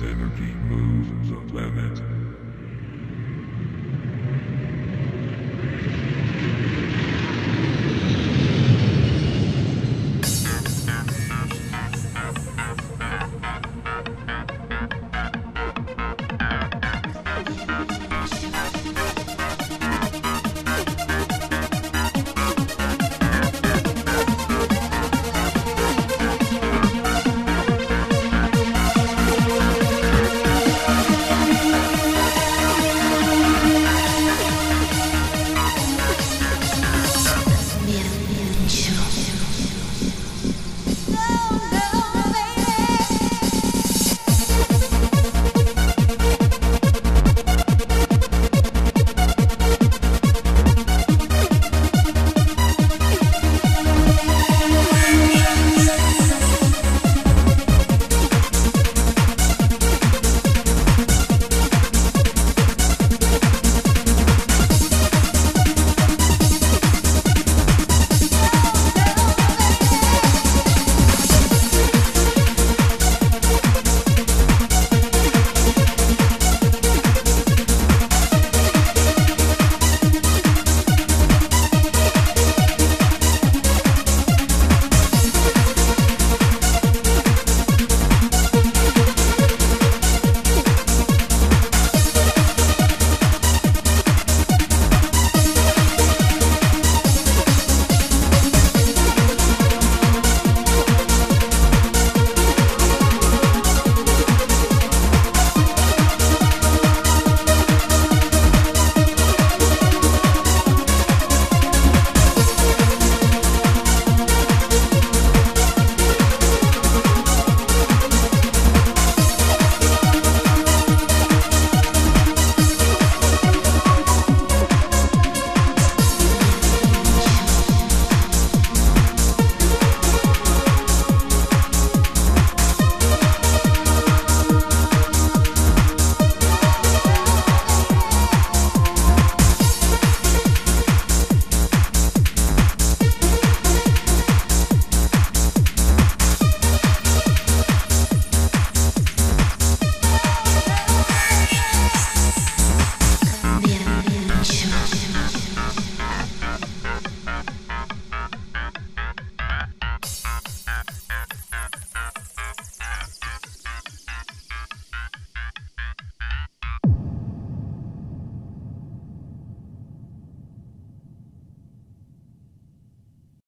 Nexus energy moves the planet.